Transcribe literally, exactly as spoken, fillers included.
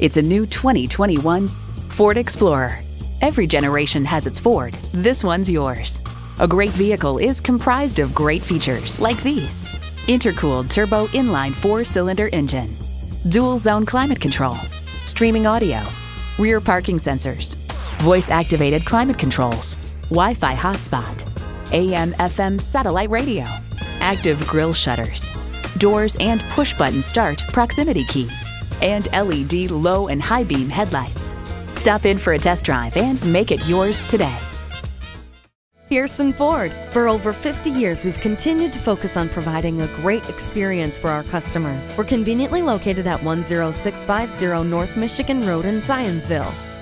It's a new twenty twenty-one Ford Explorer. Every generation has its Ford. This one's yours. A great vehicle is comprised of great features like these: intercooled turbo inline four-cylinder engine, dual zone climate control, streaming audio, rear parking sensors, voice activated climate controls, Wi-Fi hotspot, A M F M satellite radio, active grille shutters, doors and push button start proximity key, and L E D low and high beam headlights. Stop in for a test drive and make it yours today. Pearson Ford. For over fifty years, we've continued to focus on providing a great experience for our customers. We're conveniently located at one zero six five zero North Michigan Road in Zionsville.